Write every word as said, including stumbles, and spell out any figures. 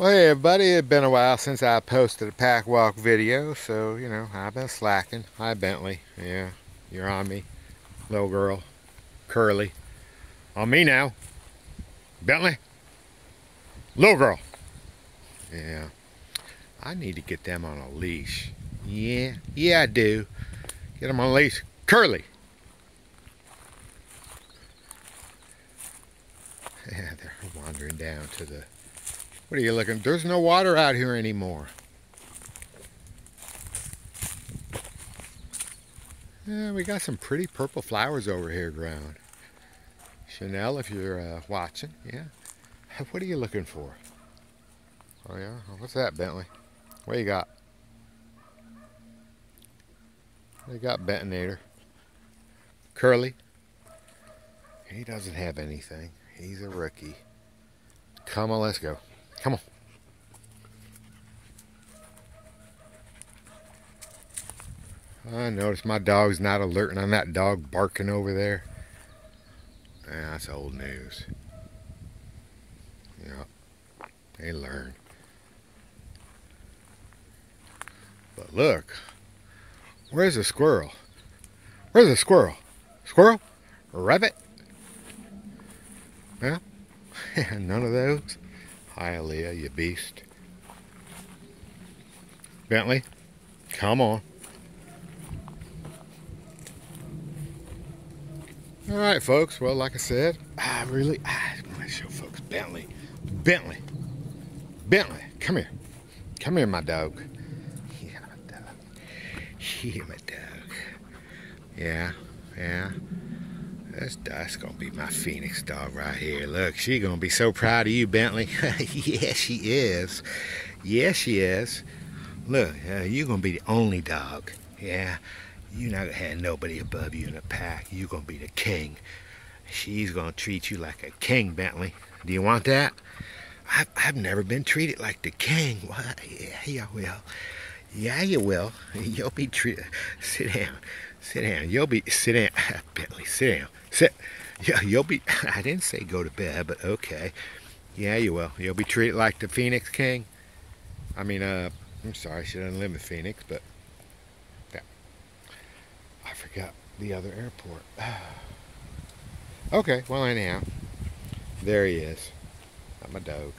Well, hey everybody, it's been a while since I posted a pack walk video, so, you know, I've been slacking. Hi, Bentley. Yeah, you're on me. Little girl. Curly. On me now. Bentley. Little girl. Yeah. I need to get them on a leash. Yeah. Yeah, I do. Get them on a leash. Curly. Yeah, they're wandering down to the... What are you looking? There's no water out here anymore. Yeah, we got some pretty purple flowers over here growing. Chanel, if you're uh, watching, yeah. What are you looking for? Oh yeah, what's that, Bentley? What you got? What you got, Bentonator? Curly. He doesn't have anything. He's a rookie. Come on, let's go. Come on. I noticed my dog's not alerting on that dog barking over there. Yeah, that's old news. Yeah, they learn. But look, where's the squirrel? Where's the squirrel? Squirrel? Rabbit? Yeah, none of those. Hi, Aaliyah, you beast. Bentley, come on. All right, folks. Well, like I said, I really I want to show folks Bentley. Bentley. Bentley, come here. Come here, my dog. Yeah, my dog. Yeah, my dog. Yeah, yeah. This dog's gonna be my Phoenix dog right here. Look, she's gonna be so proud of you, Bentley. Yeah, she is. Yeah, she is. Look, uh, you're gonna be the only dog. Yeah, you're not gonna have nobody above you in the pack. You're gonna be the king. She's gonna treat you like a king, Bentley. Do you want that? I've, I've never been treated like the king. What? Yeah, you will. Yeah, you will. You'll be treated. Sit down. Sit down. You'll be. Sit down. Bentley, sit down. Sit. Yeah, you'll be. I didn't say go to bed, but okay. Yeah, you will. You'll be treated like the Phoenix King. I mean, uh, I'm sorry, she doesn't live in Phoenix, but yeah. I forgot the other airport. Okay. Well, anyhow, there he is. Not my dog.